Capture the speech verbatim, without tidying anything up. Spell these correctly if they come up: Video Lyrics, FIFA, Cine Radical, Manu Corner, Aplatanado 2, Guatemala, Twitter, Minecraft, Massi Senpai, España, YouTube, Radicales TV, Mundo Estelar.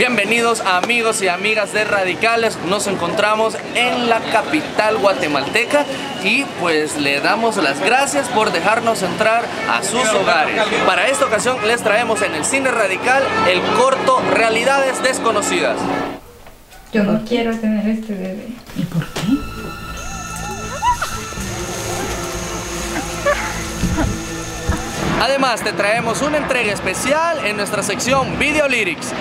Bienvenidos amigos y amigas de Radicales, nos encontramos en la capital guatemalteca y pues le damos las gracias por dejarnos entrar a sus hogares. Para esta ocasión les traemos en el Cine Radical el corto Realidades Desconocidas. Yo no quiero tener este bebé. ¿Y por qué? Además te traemos una entrega especial en nuestra sección Video Lyrics.